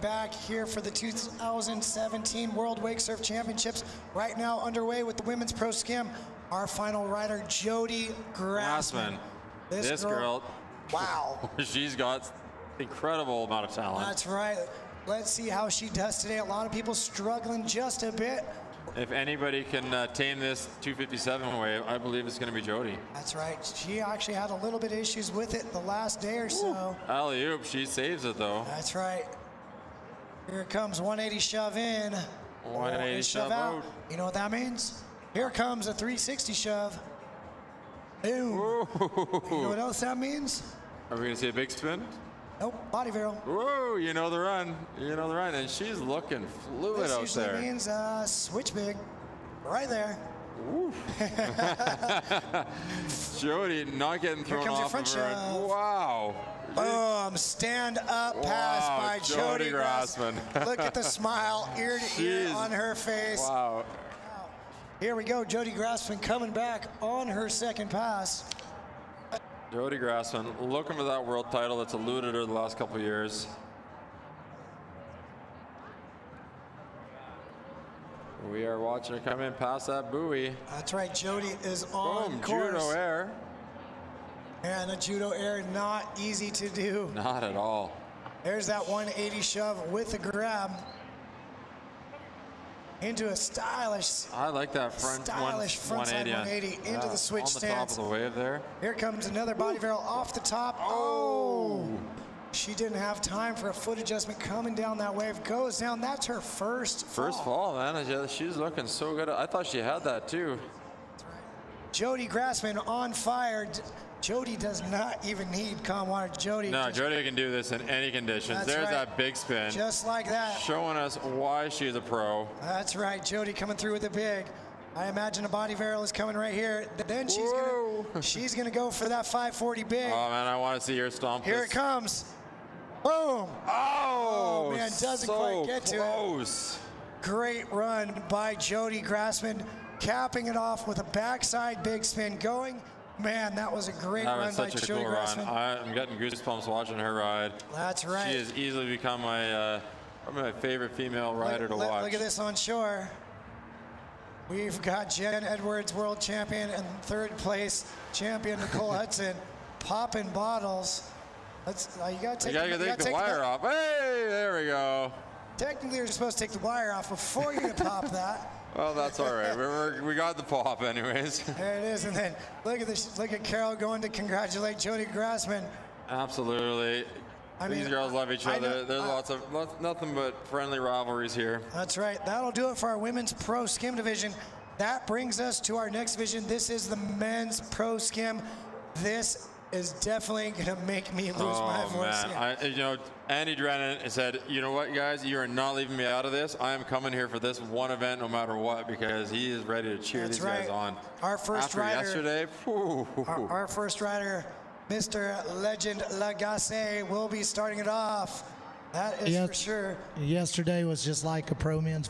back here for the 2017 World Wake Surf Championships. Right now underway with the women's pro skim. Our final rider, Jodi Grassman. This girl, wow. She's got incredible amount of talent. That's right. Let's see how she does today. A lot of people struggling just a bit. If anybody can tame this 257 wave, I believe it's going to be Jodi. That's right. She actually had a little bit of issues with it the last day or so. Alley-oop, she saves it though. That's right. Here comes 180 shove in. 180 shove out. You know what that means? Here comes a 360 shove. Boom. Whoa. You know what else that means? Are we going to see a big spin? Nope, body barrel. Whoa, you know the run. You know the run, and she's looking fluid out there. This usually means switch big, right there. Jodi not getting thrown off of her. Wow. Boom, stand up pass by Jodi Grassman. Look at the smile, ear to ear on her face. Wow. Here we go, Jodi Grassman coming back on her second pass. Jodi Grassman looking for that world title that's eluded her the last couple of years. We are watching her come in past that buoy. That's right, Jodi is on course. Judo air. And a judo air, not easy to do. Not at all. There's that 180 shove with a grab. Into a stylish, I like that front 180 into the switch stance. On the top of the wave there. Here comes another body barrel off the top. Oh, she didn't have time for a foot adjustment coming down that wave. Goes down. That's her first fall, man. She's looking so good. I thought she had that too. That's right. Jodi Grassman on fire. Jodi does not even need calm water. Jodi. No, Jodi can do this in any conditions. There's that big spin. Just like that. Showing us why she's a pro. That's right. Jodi coming through with the big. I imagine a body barrel is coming right here. Then she's gonna go for that 540 big. Oh man, I want to see her stomp. Here it comes. Boom. Oh man, doesn't quite get to it. Close. Great run by Jodi Grassman, capping it off with a backside big spin going. Man, that was a great run by Jodi Grassman. I'm getting goosebumps watching her ride. That's right. She has easily become my favorite female rider to watch. Look at this on shore. We've got Jen Edwards, world champion, and third place champion Nicole Hudson, popping bottles. Let's, you gotta take the wire off. Hey, there we go. Technically, you're supposed to take the wire off before you pop that. Well, that's all right. We got the pop anyways. There it is. And then look at this. Look at Carol going to congratulate Jodi Grassman. Absolutely. These girls love each other. There's nothing but friendly rivalries here. That's right. That'll do it for our women's pro skim division. That brings us to our next division. This is the men's pro skim. This is definitely gonna make me lose my voice. You know, Andy Drennan said, you know what guys, you are not leaving me out of this. I am coming here for this one event no matter what, because he is ready to cheer these guys on. Our first rider, Mr. Legend Lagasse, will be starting it off. That is for sure. Yesterday was just like a pro men's